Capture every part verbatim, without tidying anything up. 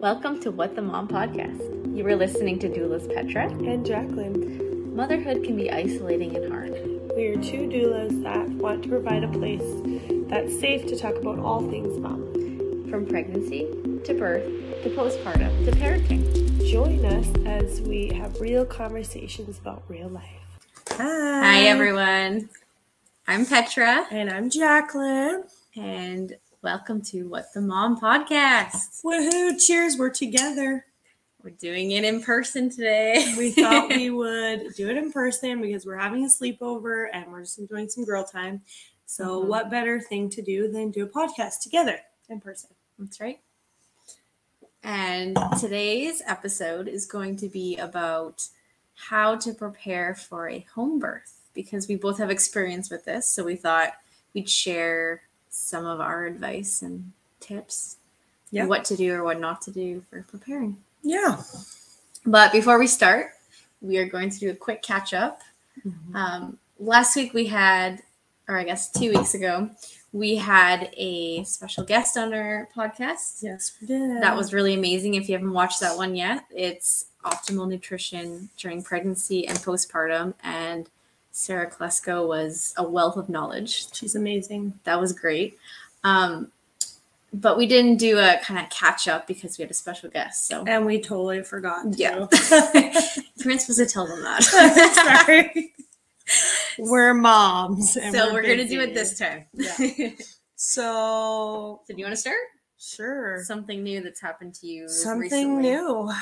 Welcome to What the Mom podcast. You are listening to doulas Petra and Jacqueline. Motherhood can be isolating and hard. We are two doulas that want to provide a place that's safe to talk about all things mom. From pregnancy, to birth, to postpartum, to parenting. Join us as we have real conversations about real life. Hi. Hi everyone. I'm Petra. And I'm Jacqueline. And welcome to What the Mom podcast. Woohoo! Cheers! We're together. We're doing it in person today. We thought we would do it in person because we're having a sleepover and we're just enjoying some girl time. So mm-hmm. What better thing to do than do a podcast together in person? That's right. And today's episode is going to be about how to prepare for a home birth because we both have experience with this. So we thought we'd share some of our advice and tips, yeah, what to do or what not to do for preparing. Yeah. But before we start, we are going to do a quick catch up. Mm-hmm. Um, last week we had, or I guess two weeks ago, we had a special guest on our podcast. Yes, we did. That was really amazing. If you haven't watched that one yet, it's optimal nutrition during pregnancy and postpartum, and Sarah Klesko was a wealth of knowledge. She's amazing. That was great. Um, but we didn't do a kind of catch up because we had a special guest. So And we totally forgot. To. Yeah. You're not supposed to tell them that. Sorry. We're moms. And so we're, we're going to do it this time. Yeah. so. So do you want to start? Sure. Something new that's happened to you Something recently. new.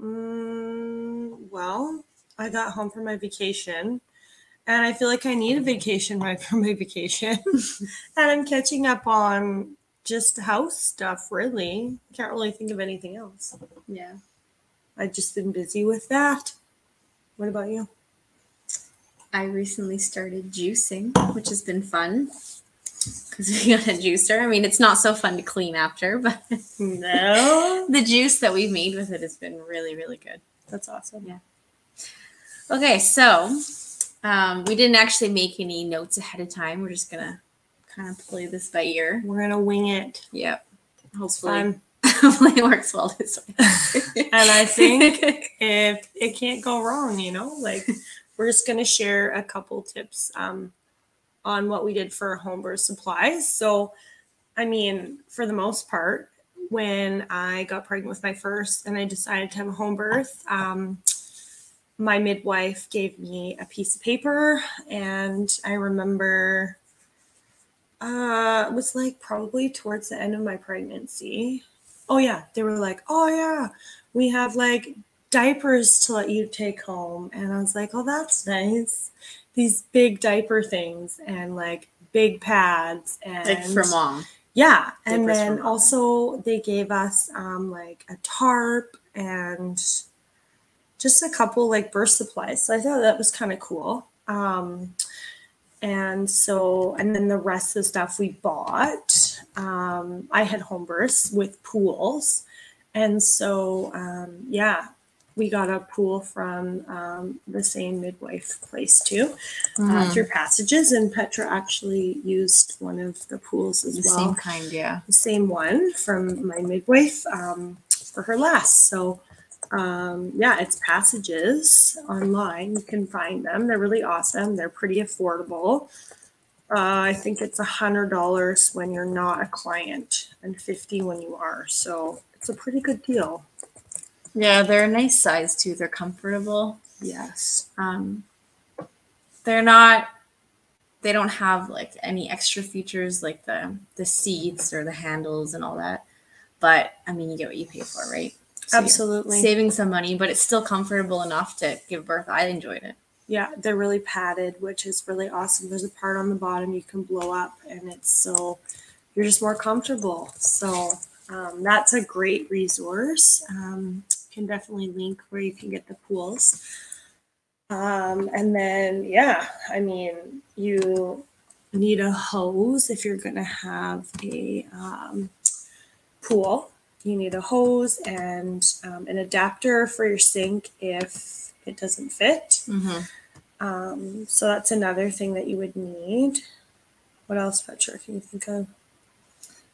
Mm, well, I got home from my vacation. And I feel like I need a vacation right from my vacation. And I'm catching up on just house stuff, really. I can't really think of anything else. Yeah. I've just been busy with that. What about you? I recently started juicing, which has been fun. Because we got a juicer. I mean, it's not so fun to clean after, but no. The juice that we made with it has been really, really good. That's awesome. Yeah. Okay, so... Um, we didn't actually make any notes ahead of time. We're just going to kind of play this by ear. We're going to wing it. Yep. Hopefully, hopefully it works well this way. And I think if it can't go wrong, you know, like we're just going to share a couple tips um, on what we did for home birth supplies. So, I mean, for the most part, when I got pregnant with my first and I decided to have a home birth, um, my midwife gave me a piece of paper, and I remember uh, it was like probably towards the end of my pregnancy. Oh, yeah. They were like, oh, yeah, we have like diapers to let you take home. And I was like, oh, that's nice. These big diaper things and like big pads. And like for mom. Yeah. And diapers then also they gave us um, like a tarp and just a couple like birth supplies. So I thought that was kind of cool. Um, and so, and then the rest of the stuff we bought, um, I had home births with pools. And so, um, yeah, we got a pool from um, the same midwife place too, mm. uh, through Passages. And Petra actually used one of the pools as the well. The same kind, yeah. The same one from my midwife um, for her last. So, um yeah, it's Passages online. You can find them. They're really awesome. They're pretty affordable. uh I think it's a hundred dollars when you're not a client and fifty when you are, so it's a pretty good deal. Yeah, they're a nice size too. They're comfortable. Yes. um they're not they don't have like any extra features like the the seats or the handles and all that, but I mean, you get what you pay for, right? So absolutely saving some money, but it's still comfortable enough to give birth. I enjoyed it. Yeah, they're really padded, which is really awesome. There's a part on the bottom you can blow up, and it's so you're just more comfortable. So um, that's a great resource. Um, can definitely link where you can get the pools. Um, and then, yeah, I mean, you need a hose if you're going to have a um, pool. You need a hose and um, an adapter for your sink if it doesn't fit. Mm-hmm. Um, so that's another thing that you would need. What else, Petra, can you think of?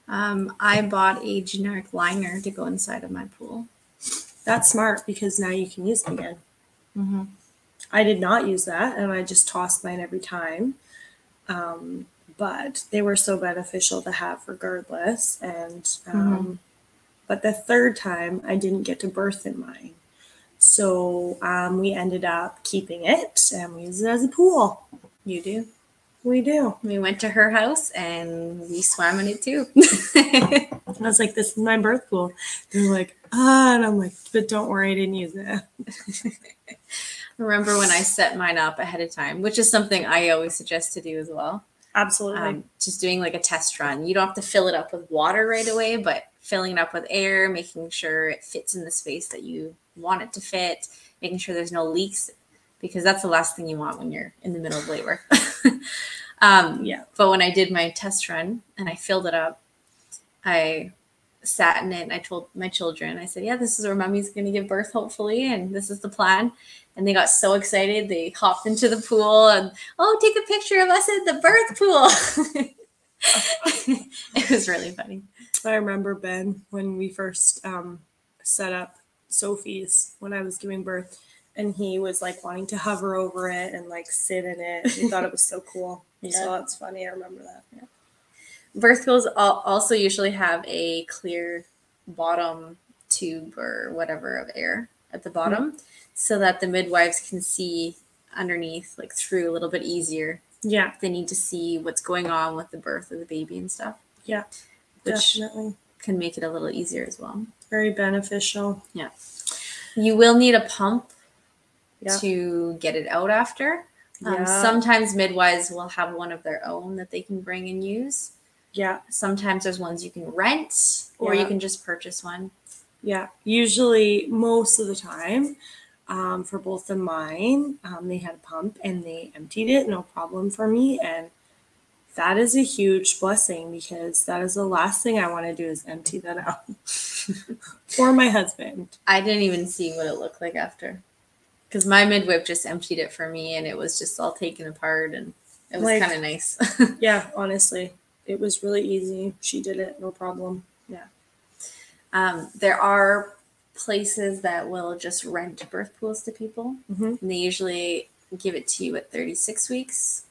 Um, I bought a generic liner to go inside of my pool. That's smart because now you can use it again. Mm-hmm. I did not use that, and I just tossed mine every time. Um, but they were so beneficial to have regardless. And um, mm-hmm. But the third time, I didn't get to birth in mine. So um, we ended up keeping it, and we used it as a pool. You do? We do. We went to her house, and we swam in it, too. I was like, this is my birth pool. They're like, ah, and I'm like, but don't worry, I didn't use it. Remember when I set mine up ahead of time, which is something I always suggest to do as well. Absolutely. Um, just doing like a test run. You don't have to fill it up with water right away, but filling it up with air, making sure it fits in the space that you want it to fit, making sure there's no leaks, because that's the last thing you want when you're in the middle of labor. um, yeah. But when I did my test run and I filled it up, I sat in it and I told my children, I said, yeah, this is where mommy's going to give birth, hopefully, and this is the plan. And they got so excited. They hopped into the pool and, oh, take a picture of us at the birth pool. It was really funny. I remember, Ben, when we first um, set up Sophie's when I was giving birth, and he was like wanting to hover over it and like sit in it. He thought it was so cool. Yeah. So that's funny. I remember that. Yeah. Birth pools also usually have a clear bottom tube or whatever of air at the bottom. Mm-hmm. So that the midwives can see underneath, like through a little bit easier. Yeah. They need to see what's going on with the birth of the baby and stuff. Yeah, which definitely can make it a little easier as well. Very beneficial. Yeah. You will need a pump yeah. to get it out after. Um, yeah. Sometimes midwives will have one of their own that they can bring and use. Yeah. Sometimes there's ones you can rent or yeah. you can just purchase one. Yeah. Usually, most of the time, Um, for both of mine, um, they had a pump and they emptied it, no problem for me. And that is a huge blessing because that is the last thing I want to do is empty that out. Or my husband. I didn't even see what it looked like after because my midwife just emptied it for me and it was just all taken apart and it was like, kind of nice. Yeah, honestly, it was really easy. She did it, no problem. Yeah. Um, there are places that will just rent birth pools to people. Mm-hmm. And they usually give it to you at thirty-six weeks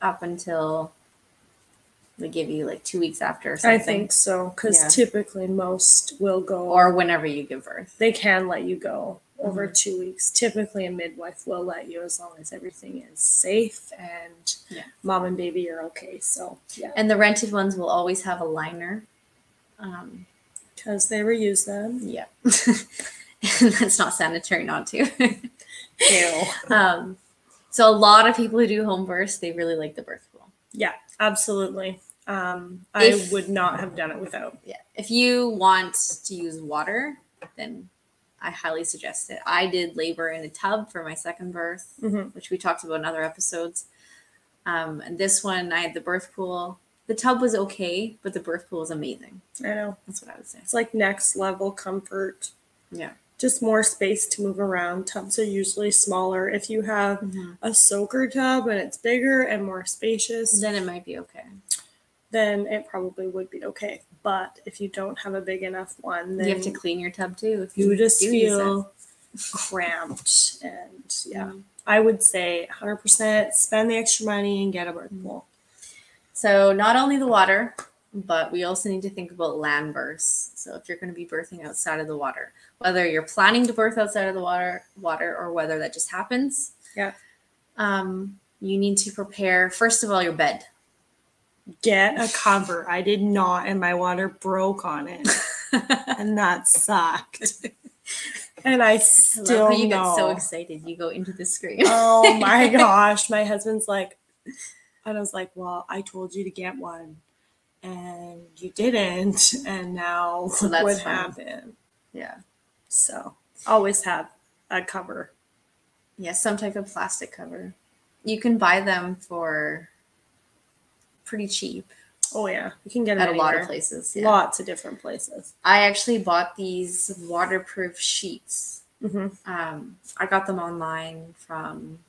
up until they give you like two weeks after or something. I think so, because yeah. typically most will go. Or whenever you give birth. They can let you go mm-hmm. over two weeks. Typically a midwife will let you as long as everything is safe and yeah. mom and baby are okay. So yeah. And the rented ones will always have a liner. Um Because they reuse them. Yeah. That's not sanitary not to. Ew. Um, so a lot of people who do home births, they really like the birth pool. Yeah, absolutely. Um, if, I would not have done it without. Yeah. If you want to use water, then I highly suggest it. I did labor in a tub for my second birth, mm-hmm. which we talked about in other episodes. Um, and this one, I had the birth pool. The tub was okay, but the birth pool was amazing. I know. That's what I would say. It's like next level comfort. Yeah. Just more space to move around. Tubs are usually smaller. If you have mm-hmm. a soaker tub and it's bigger and more spacious, then it might be okay. Then it probably would be okay. But if you don't have a big enough one, then you have to clean your tub too. If you, you just feel cramped. And yeah, mm-hmm. I would say one hundred percent spend the extra money and get a birth pool. So not only the water, but we also need to think about land births. So if you're going to be birthing outside of the water, whether you're planning to birth outside of the water, water, or whether that just happens, yeah, um, you need to prepare, first of all, your bed. Get a cover. I did not, and my water broke on it, and that sucked. And I still I love how you know. Get so excited. You go into the screen. Oh, my gosh. My husband's like... And I was like, well, I told you to get one and you didn't. And now so that's what fun. Happened? Yeah. So always have a cover. Yeah, some type of plastic cover. You can buy them for pretty cheap. Oh, yeah. You can get them at anywhere. A lot of places. Yeah. Lots of different places. I actually bought these waterproof sheets. Mm-hmm. Um, I got them online from,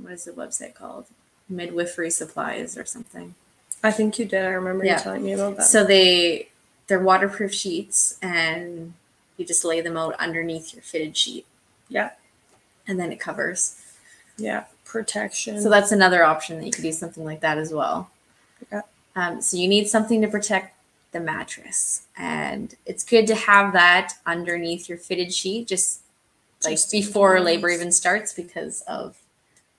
what is the website called? Midwifery supplies or something. I think you did. I remember yeah. you telling me about that. So they, they're waterproof sheets, and you just lay them out underneath your fitted sheet. Yeah. And then it covers. Yeah. Protection. So that's another option that you could do something like that as well. Yeah. Um, so you need something to protect the mattress, and it's good to have that underneath your fitted sheet just like just before labor even starts, because of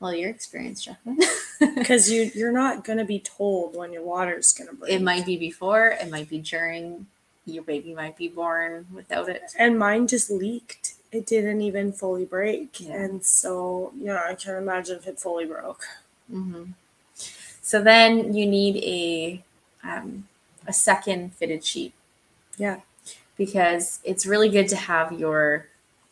well your experience, Jacqueline. Because you you're not gonna be told when your water's gonna break. It might be before, it might be during, your baby might be born without it. And mine just leaked. It didn't even fully break, yeah. and so yeah, I can't imagine if it fully broke. Mm-hmm. So then you need a. Um, a second fitted sheet. Yeah. Because it's really good to have your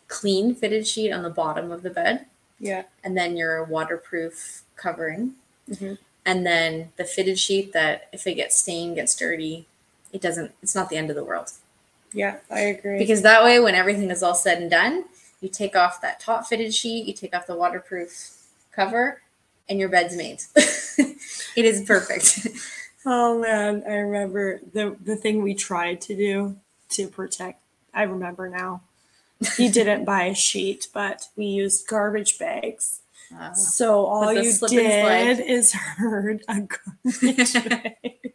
clean fitted sheet on the bottom of the bed. Yeah. And then your waterproof covering. Mm-hmm. And then the fitted sheet that if it gets stained, gets dirty, it doesn't, it's not the end of the world. Yeah, I agree. Because that way, when everything is all said and done, you take off that top fitted sheet, you take off the waterproof cover, and your bed's made. It is perfect. Oh man, I remember the the thing we tried to do to protect. I remember now. You didn't buy a sheet, but we used garbage bags. Uh, so all you did is heard a garbage bag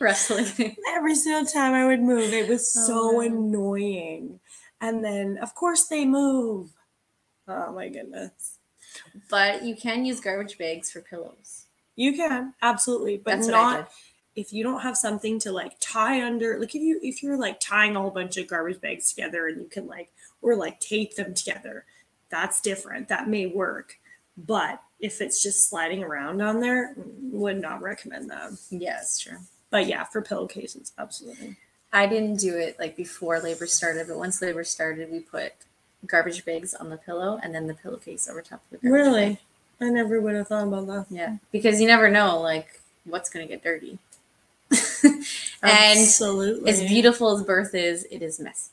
rustling. Every single time I would move, it was so oh, annoying. And then, of course, they move. Oh my goodness! But you can use garbage bags for pillows. You can, absolutely, but not if you don't have something to like tie under, like if you, if you're like tying a whole bunch of garbage bags together and you can like, or like tape them together, that's different. That may work. But if it's just sliding around on there, would not recommend that. Yeah, it's true. But yeah, for pillowcases, absolutely. I didn't do it like before labor started, but once labor started, we put garbage bags on the pillow and then the pillowcase over top of the garbage Really? Bag. I never would have thought about that. Yeah, because you never know, like, what's going to get dirty. And absolutely. As beautiful as birth is, it is messy.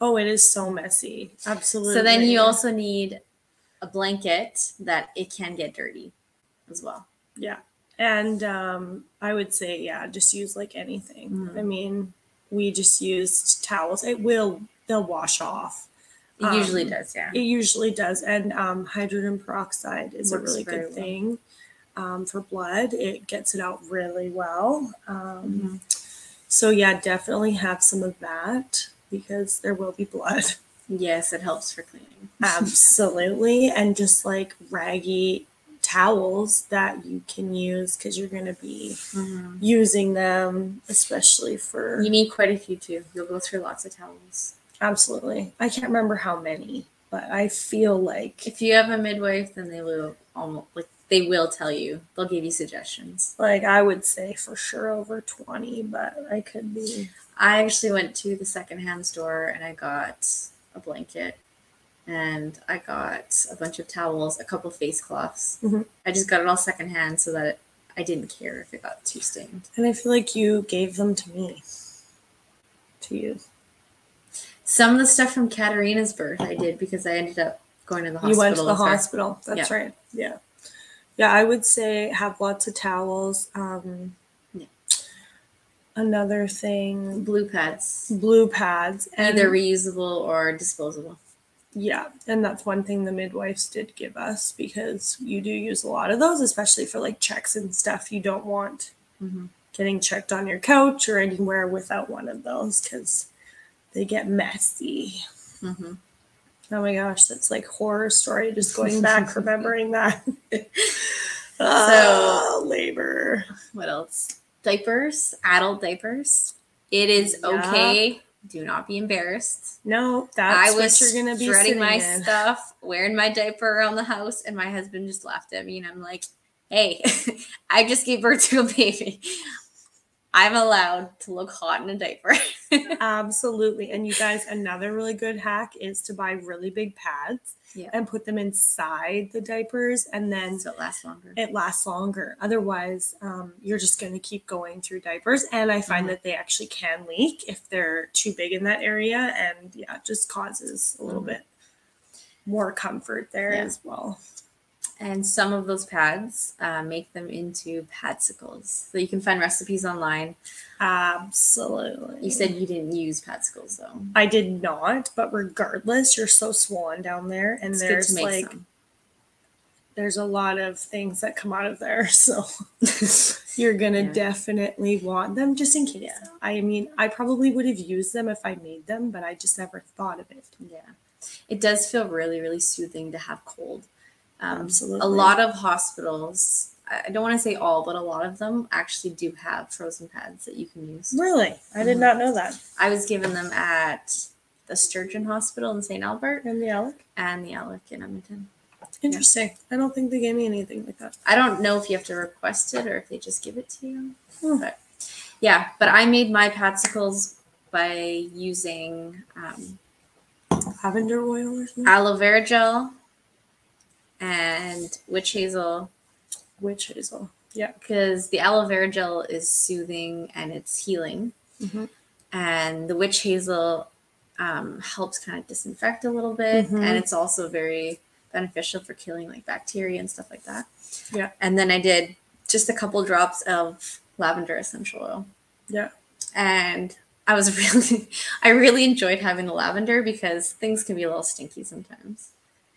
Oh, it is so messy. Absolutely. So then you also need a blanket that it can get dirty as well. Yeah. And um, I would say, yeah, just use, like, anything. Mm. I mean, we just used towels. It will, they'll wash off. It um, usually does, yeah. It usually does. And um, hydrogen peroxide is Works a really good thing well. um, for blood. It gets it out really well. Um, mm-hmm. So, yeah, definitely have some of that because there will be blood. Yes, it helps for cleaning. Absolutely. And just like raggy towels that you can use because you're going to be mm-hmm. using them, especially for... You need quite a few, too. You'll go through lots of towels. Absolutely. I can't remember how many, but I feel like if you have a midwife, then they will almost like they will tell you. They'll give you suggestions. Like I would say for sure over twenty, but I could be. I actually went to the secondhand store and I got a blanket and I got a bunch of towels, a couple face cloths. Mm-hmm. I just got it all secondhand so that I didn't care if it got too stained. And I feel like you gave them to me to use. Some of the stuff from Katarina's birth I did because I ended up going to the hospital. You went to the hospital. That's yeah. right. Yeah. Yeah, I would say have lots of towels. Um, yeah. Another thing. Blue pads. Blue pads. And either reusable or disposable. Yeah. And that's one thing the midwives did give us because you do use a lot of those, especially for like checks and stuff. You don't want mm-hmm. getting checked on your couch or anywhere without one of those because... They get messy. Mm-hmm. Oh my gosh, that's like horror story. Just going back, remembering that. Oh, so labor. What else? Diapers, adult diapers. It is yep. okay. Do not be embarrassed. No, that's I was what you're gonna be shredding my in. Stuff, wearing my diaper around the house, and my husband just laughed at me, and I'm like, "Hey, I just gave birth to a baby." I'm allowed to look hot in a diaper. Absolutely. And you guys, another really good hack is to buy really big pads yeah. and put them inside the diapers. And then so it lasts longer. It lasts longer. Otherwise, um, you're just going to keep going through diapers. And I find mm-hmm. that they actually can leak if they're too big in that area. And yeah, it just causes a little mm-hmm. bit more comfort there yeah. as well. and some of those pads uh, make them into padsicles. So you can find recipes online. Absolutely. You said you didn't use padsicles though. I did not, but regardless, you're so swollen down there, and it's there's good to make like some. There's a lot of things that come out of there, so you're gonna yeah. definitely want them just in case. Yeah. I mean, I probably would have used them if I made them, but I just never thought of it. Yeah. It does feel really, really soothing to have cold. Um, Absolutely. A lot of hospitals, I don't want to say all, but a lot of them actually do have frozen pads that you can use. Really? I um, did not know that. I was given them at the Sturgeon Hospital in St Albert. And the Alec? And the Alec in Edmonton. Interesting. Yeah. I don't think they gave me anything like that. I don't know if you have to request it or if they just give it to you. Hmm. But yeah, but I made my padsicles by using... Um, lavender oil or something? Aloe vera gel and witch hazel. Witch hazel, yeah. Because the aloe vera gel is soothing and it's healing. Mm-hmm. And the witch hazel um, helps kind of disinfect a little bit. Mm-hmm. And it's also very beneficial for killing like bacteria and stuff like that. Yeah. And then I did just a couple drops of lavender essential oil. Yeah. And... I was really, I really enjoyed having the lavender because things can be a little stinky sometimes.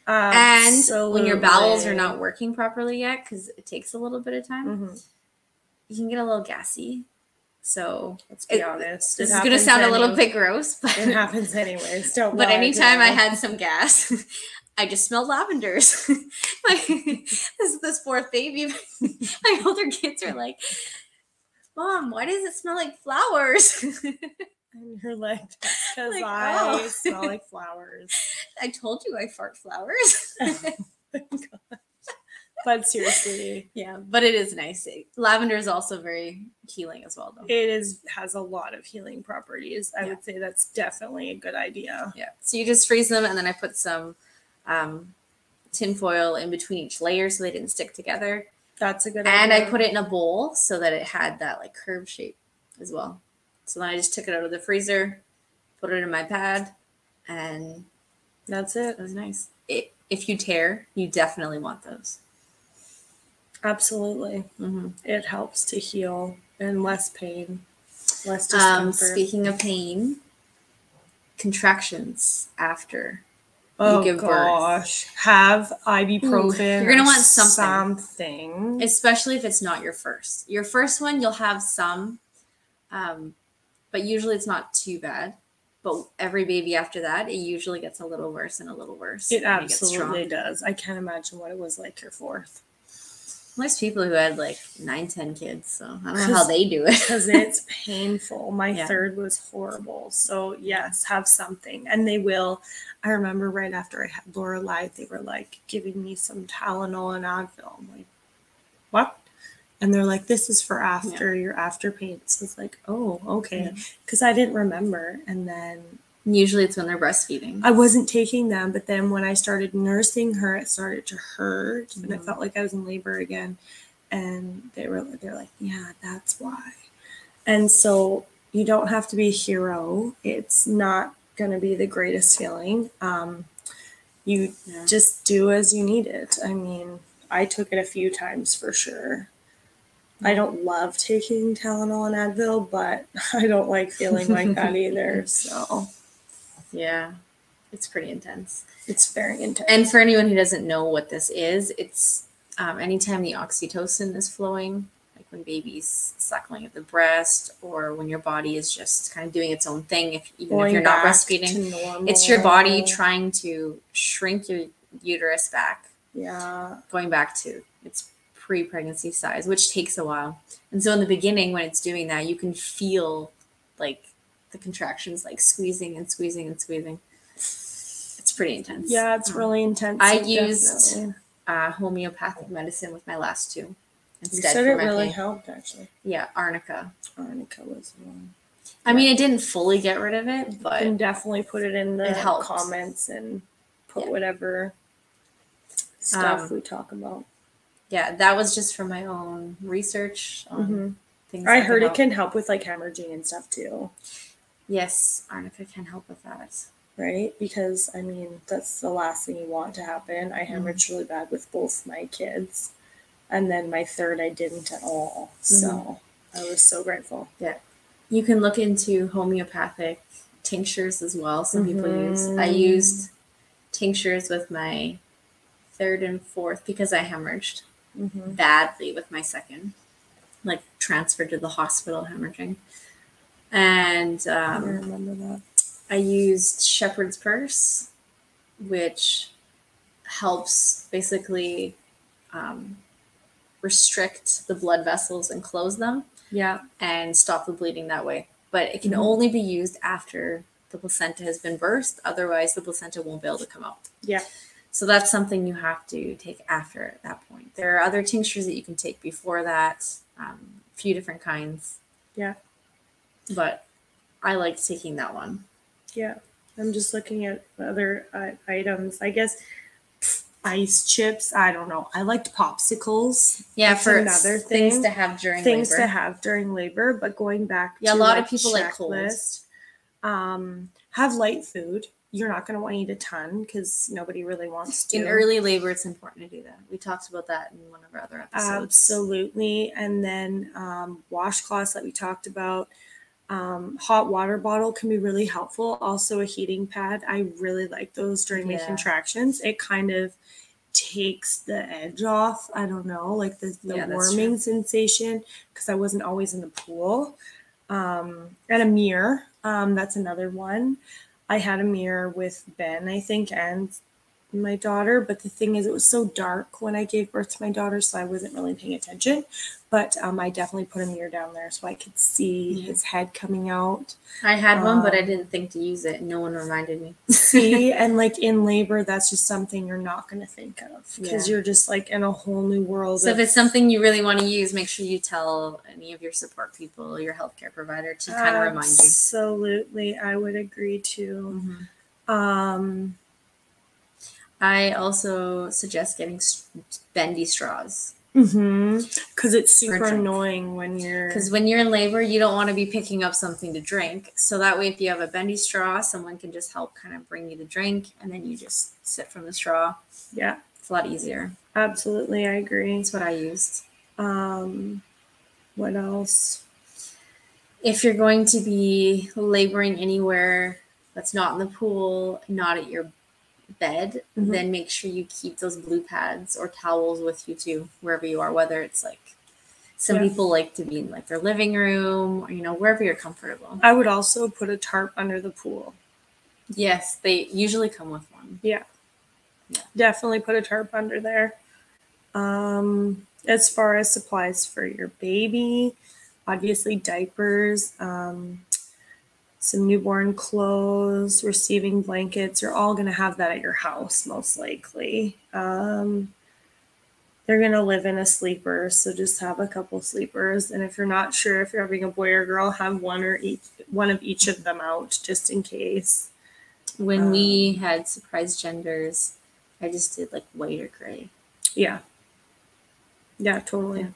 Absolutely. And when your bowels are not working properly yet, because it takes a little bit of time, mm-hmm. you can get a little gassy. So let's be it, honest. This it is going to sound any, a little bit gross, but it happens anyways. Don't. But lie, anytime I had some gas, I just smelled lavenders. Like this, this fourth baby, my older kids are like, Mom, why does it smell like flowers? And you're like, because like, I oh. smell like flowers. I told you I fart flowers. Oh my gosh. But seriously. Yeah, but it is nice. Lavender is also very healing as well, though. It is has a lot of healing properties. I yeah. would say that's definitely a good idea. Yeah. So you just freeze them, and then I put some um, tin foil in between each layer so they didn't stick together. That's a good idea. And I put it in a bowl so that it had that like curve shape as well. So then I just took it out of the freezer, put it in my pad, and that's it. It was nice. It, if you tear, you definitely want those. Absolutely. Mm-hmm. It helps to heal and less pain, less discomfort. Um, speaking of pain, contractions after Oh, give gosh. Birth. Have ibuprofen. Ooh, you're going to want something. something. Especially if it's not your first. Your first one, you'll have some, um, but usually it's not too bad. But every baby after that, it usually gets a little worse and a little worse. It absolutely it does. I can't imagine what it was like your fourth. There's people who had like nine, ten kids, so I don't know how they do it. Because it's painful. My yeah. third was horrible. So yes, have something. And they will. I remember right after I had Laura live, they were like giving me some Tylenol and Advil. I'm like, what? And they're like, this is for after yeah. your after pain. So it's like, oh, okay. Because mm-hmm. I didn't remember. And then usually it's when they're breastfeeding. I wasn't taking them, but then when I started nursing her, it started to hurt, mm-hmm. and I felt like I was in labor again. And they were they're like, yeah, that's why. And so you don't have to be a hero. It's not going to be the greatest feeling. Um, you yeah. just do as you need it. I mean, I took it a few times for sure. I don't love taking Tylenol and Advil, but I don't like feeling like that either, so... Yeah, it's pretty intense. It's very intense. And for anyone who doesn't know what this is, it's um, anytime the oxytocin is flowing, like when baby's suckling at the breast or when your body is just kind of doing its own thing, if, even if you're not breastfeeding. It's your body trying to shrink your uterus back. Yeah. Going back to its pre-pregnancy size, which takes a while. And so in the beginning, when it's doing that, you can feel like the contractions like squeezing and squeezing and squeezing. It's pretty intense. Yeah, it's um, really intense. I used uh, homeopathic medicine with my last two. You said it really pain. helped, actually. Yeah, arnica. Arnica was one. I yeah. mean, I didn't fully get rid of it, but you can definitely put it in the it comments and put yeah. whatever stuff um, we talk about. Yeah, that was just for my own research on mm-hmm. things. I heard it can help with like hemorrhaging and stuff too. Yes, arnica can help with that. right? Because, I mean, that's the last thing you want to happen. I hemorrhaged mm-hmm. really bad with both my kids. And then my third, I didn't at all. So mm-hmm. I was so grateful. Yeah. You can look into homeopathic tinctures as well. Some mm-hmm. people use. I used tinctures with my third and fourth because I hemorrhaged mm-hmm. badly with my second. Like, transferred to the hospital hemorrhaging. And um, I remember that. I used shepherd's purse, which helps basically um, restrict the blood vessels and close them. Yeah. And stop the bleeding that way. But it can mm-hmm. only be used after the placenta has been burst. Otherwise, the placenta won't be able to come out. Yeah. So that's something you have to take after at that point. There are other tinctures that you can take before that, um, a few different kinds. Yeah. But I liked taking that one. Yeah. I'm just looking at other uh, items. I guess pff, ice chips. I don't know. I liked popsicles. Yeah, that's for another thing. Things to have during things labor. Things to have during labor. But going back yeah, to a lot like of people like cold. Um, have light food. You're not going to want to eat a ton because nobody really wants to. In early labor, it's important to do that. We talked about that in one of our other episodes. Absolutely. And then um, washcloths that we talked about. Um, hot water bottle can be really helpful. Also a heating pad. I really like those during yeah. my contractions. It kind of takes the edge off. I don't know, like the, the yeah, warming sensation, because I wasn't always in the pool. Um, and a mirror. Um, that's another one. I had a mirror with Ben, I think, and my daughter. But the thing is, it was so dark when I gave birth to my daughter, so I wasn't really paying attention. But um, I definitely put a mirror down there so I could see yeah. his head coming out. I had um, one, but I didn't think to use it. No one reminded me. See, and like in labor, that's just something you're not going to think of because yeah. you're just like in a whole new world. So of, if it's something you really want to use, make sure you tell any of your support people, your healthcare provider, to kind of remind you. Absolutely. I would agree to. Mm-hmm. Um, I also suggest getting bendy straws. Mm-hmm. Because it's super annoying when you're... Because when you're in labor, you don't want to be picking up something to drink. So that way, if you have a bendy straw, someone can just help kind of bring you the drink, and then you just sip from the straw. Yeah. It's a lot easier. Absolutely, I agree. That's what I used. Um, what else? If you're going to be laboring anywhere that's not in the pool, not at your bed, mm-hmm. then make sure you keep those blue pads or towels with you too, wherever you are, whether it's like some yeah. people like to be in like their living room or, you know, wherever you're comfortable. I would also put a tarp under the pool. Yes, they usually come with one. Yeah. Yeah. Definitely put a tarp under there. Um, as far as supplies for your baby, obviously diapers, um, some newborn clothes, receiving blankets. You're all going to have that at your house, most likely. Um, they're going to live in a sleeper, so just have a couple sleepers. And if you're not sure if you're having a boy or girl, have one or each, one of each of them out just in case. When um, we had surprise genders, I just did like white or gray. Yeah. Yeah, totally. Yeah.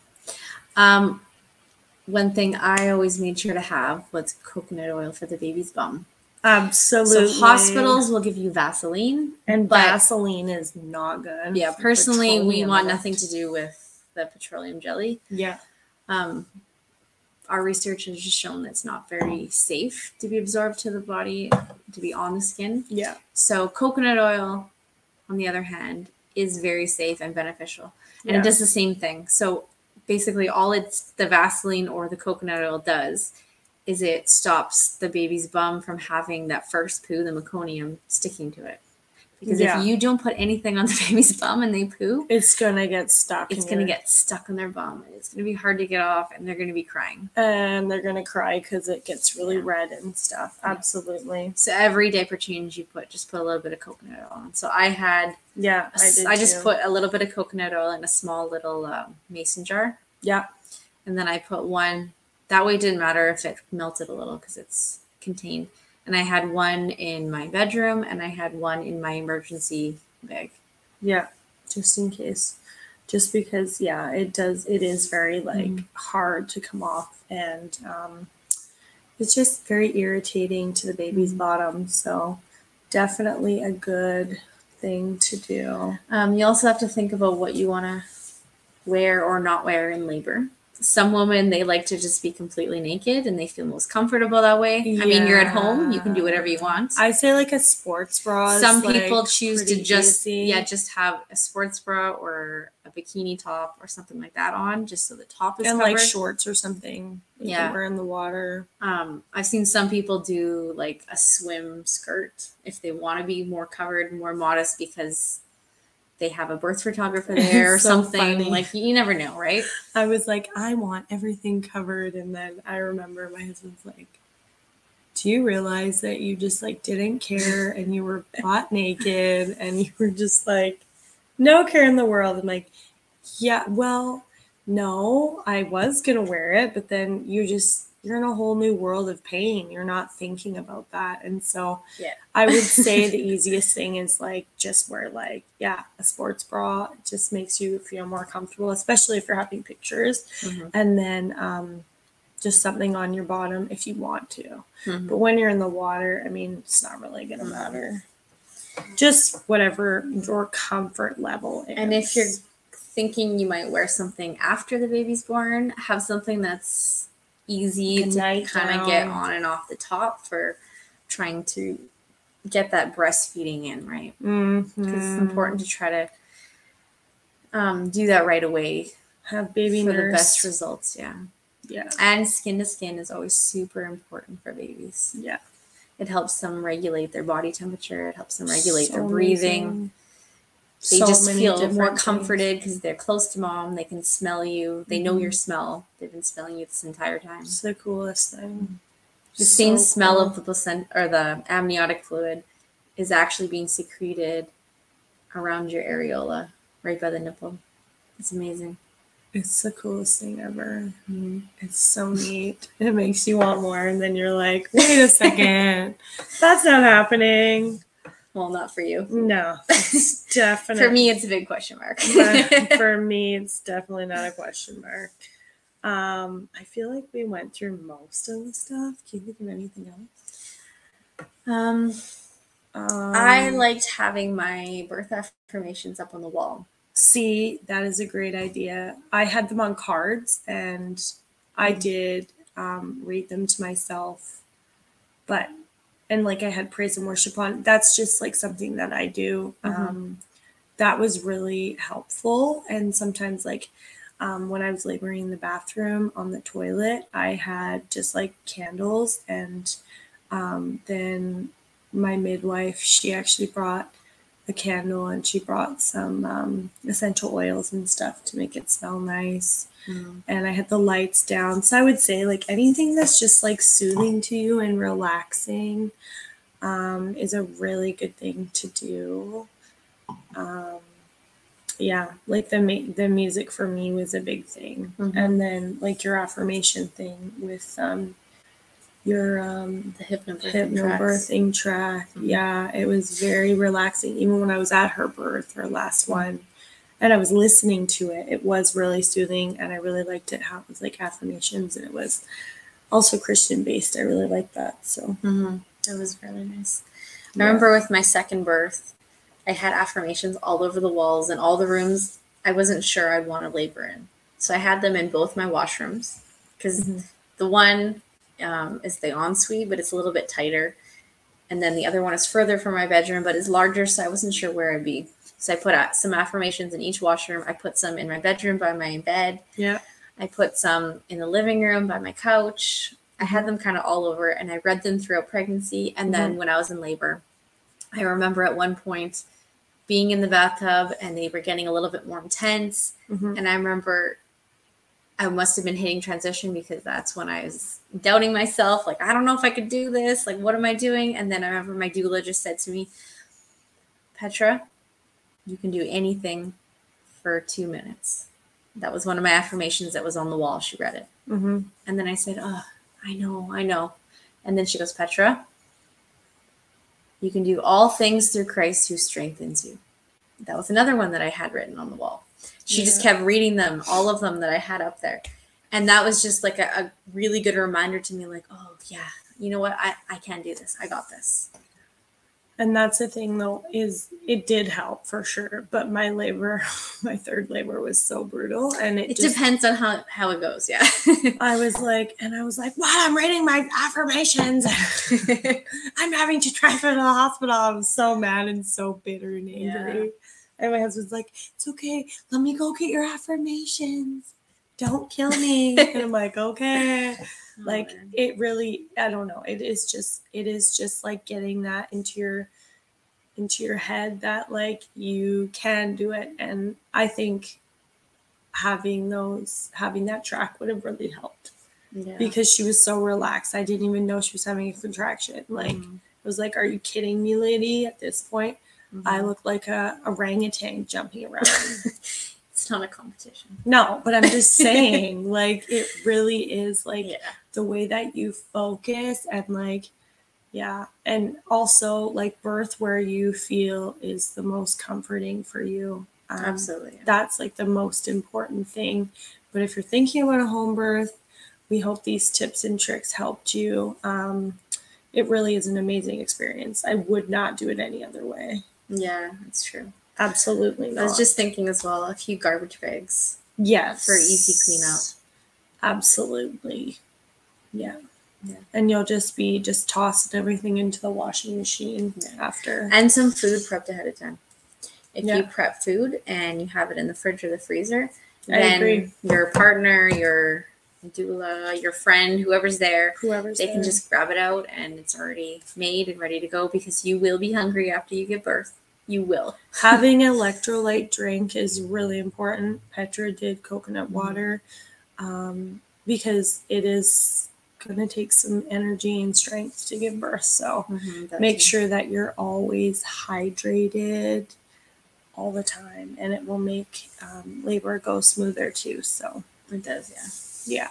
Um, One thing I always made sure to have was coconut oil for the baby's bum. Absolutely. So hospitals will give you Vaseline. And Vaseline is not good. Yeah, personally, we want nothing to do with the petroleum jelly. Yeah. Um, our research has just shown that it's not very safe to be absorbed to the body, to be on the skin. Yeah. So coconut oil, on the other hand, is very safe and beneficial. And yeah. it does the same thing. So basically, all it's the Vaseline or the coconut oil does is it stops the baby's bum from having that first poo, the meconium, sticking to it. Because yeah. if you don't put anything on the baby's bum and they poo, it's going to get stuck. It's going to get stuck on their bum. And it's going to be hard to get off, and they're going to be crying. And they're going to cry because it gets really yeah. red and stuff. Yeah. Absolutely. So every diaper change you put, just put a little bit of coconut oil on. So I had, yeah, a, I, did I just too. put a little bit of coconut oil in a small little um, mason jar. Yeah. And then I put one, that way it didn't matter if it melted a little because it's contained. And I had one in my bedroom, and I had one in my emergency bag. Yeah, just in case. Just because, yeah, it does. It is very, like, mm-hmm. hard to come off. And um, it's just very irritating to the baby's mm-hmm. bottom. So definitely a good thing to do. Um, you also have to think about what you want to wear or not wear in labor. Some women, they like to just be completely naked and they feel most comfortable that way. Yeah. I mean, you're at home, you can do whatever you want. I say like a sports bra. Some people like choose to just, easy. yeah, just have a sports bra or a bikini top or something like that on, just so the top is and covered. And like shorts or something. You yeah. can wear in the water. Um, I've seen some people do like a swim skirt if they want to be more covered, more modest, because they have a birth photographer there or so something funny. Like you never know, right? I was like, I want everything covered, and then I remember my husband's like, do you realize that you just like didn't care and you were butt naked and you were just like no care in the world? I'm like, yeah, well, no, I was gonna wear it, but then you just you're in a whole new world of pain. You're not thinking about that. And so yeah. I would say the easiest thing is like just wear like, yeah, a sports bra. It just makes you feel more comfortable, especially if you're having pictures. Mm-hmm. And then um, just something on your bottom if you want to. Mm-hmm. But when you're in the water, I mean, it's not really going to matter. Just whatever your comfort level is. And if you're thinking you might wear something after the baby's born, have something that's easy to kind of get on and off the top for trying to get that breastfeeding in, right? Mm-hmm. Because it's important to try to um, do that right away. Have baby for nurse. The best results, yeah. Yeah. And skin to skin is always super important for babies. Yeah. It helps them regulate their body temperature. It helps them regulate so their breathing. Amazing. They so just feel more comforted because they're close to mom. They can smell you. They mm-hmm. know your smell. They've been smelling you this entire time. It's the coolest thing. The so same cool. smell of the placenta or the amniotic fluid is actually being secreted around your areola, right by the nipple. It's amazing. It's the coolest thing ever. Mm-hmm. It's so neat. It makes you want more, and then you're like, wait a second, that's not happening. Well, not for you. No, it's definitely. For me, it's a big question mark. For me, it's definitely not a question mark. Um, I feel like we went through most of the stuff. Can you think of anything else? Um, um, I liked having my birth affirmations up on the wall. See, that is a great idea. I had them on cards, and I did um, read them to myself, but. And like I had praise and worship on. That's just like something that I do. Mm-hmm. Um, that was really helpful. And sometimes like um, when I was laboring in the bathroom on the toilet, I had just like candles. And um, then my midwife, she actually brought a candle and she brought some um, essential oils and stuff to make it smell nice. Mm. And I had the lights down. So I would say like anything that's just like soothing to you and relaxing um, is a really good thing to do. Um, yeah, like the, ma the music for me was a big thing. Mm-hmm. And then like your affirmation thing with um, your um, the hypnobirthing, hypnobirthing track. Mm-hmm. Yeah, it was very relaxing. Even when I was at her birth, her last one, and I was listening to it. It was really soothing, and I really liked it how it was like affirmations, and it was also Christian based. I really liked that. So mm-hmm. it was really nice. Yeah. I remember with my second birth, I had affirmations all over the walls and all the rooms I wasn't sure I'd want to labor in. So I had them in both my washrooms because mm-hmm. the one um, is the ensuite, but it's a little bit tighter. And then the other one is further from my bedroom, but it's larger, so I wasn't sure where I'd be. So I put out some affirmations in each washroom. I put some in my bedroom by my bed. Yeah. I put some in the living room by my couch. I had them kind of all over, and I read them throughout pregnancy. And then mm-hmm. when I was in labor, I remember at one point being in the bathtub and they were getting a little bit more intense. Mm-hmm. And I remember I must have been hitting transition because that's when I was doubting myself. Like, I don't know if I could do this. Like, what am I doing? And then I remember my doula just said to me, Petra, you can do anything for two minutes. That was one of my affirmations that was on the wall. She read it. Mm-hmm. And then I said, oh, I know, I know. And then she goes, Petra, you can do all things through Christ who strengthens you. That was another one that I had written on the wall. She yeah. just kept reading them, all of them that I had up there. And that was just like a, a really good reminder to me, like, oh, yeah, you know what? I, I can do this. I got this. And that's the thing though, is it did help for sure. But my labor, my third labor was so brutal. And it, it just, depends on how, how it goes. Yeah. I was like, and I was like, wow, I'm reading my affirmations. I'm having to drive her to the hospital. I'm so mad and so bitter and angry. Yeah. And my husband's like, it's okay. Let me go get your affirmations. Don't kill me. And I'm like, okay. Oh, like man. It really, I don't know. It is just, it is just like getting that into your, into your head that like you can do it. And I think having those, having that track would have really helped. Yeah. Because she was so relaxed. I didn't even know she was having a contraction. Like mm-hmm. I was like, are you kidding me, lady? At this point, mm-hmm. I look like a orangutan jumping around. It's not a competition. No, but I'm just saying, like, it really is, like, yeah. the way that you focus and, like, yeah. And also, like, birth where you feel is the most comforting for you. Um, Absolutely. That's, like, the most important thing. But if you're thinking about a home birth, we hope these tips and tricks helped you. Um, it really is an amazing experience. I would not do it any other way. Yeah, that's true. Absolutely not. I was just thinking as well, a few garbage bags. Yes. For easy clean out. Absolutely. Yeah. Yeah. And you'll just be just tossing everything into the washing machine yeah. after. And some food prepped ahead of time. If yeah. you prep food and you have it in the fridge or the freezer, I then agree. Your partner, your doula, your friend, whoever's there, whoever's they there. Can just grab it out and it's already made and ready to go because you will be hungry after you give birth. You will. Having an electrolyte drink is really important. Petra did coconut water um, because it is going to take some energy and strength to give birth. So mm-hmm, make too. Sure that you're always hydrated all the time, and it will make um, labor go smoother too. So it does, yeah.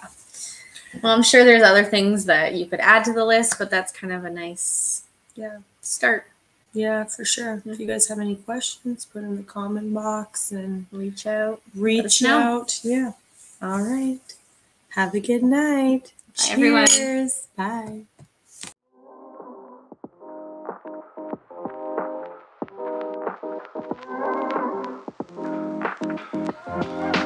Yeah. Well, I'm sure there's other things that you could add to the list, but that's kind of a nice yeah start. Yeah, for sure. If you guys have any questions, put in the comment box and reach out. Reach out. Yeah. All right. Have a good night. Bye, everyone. Cheers. Bye. Bye.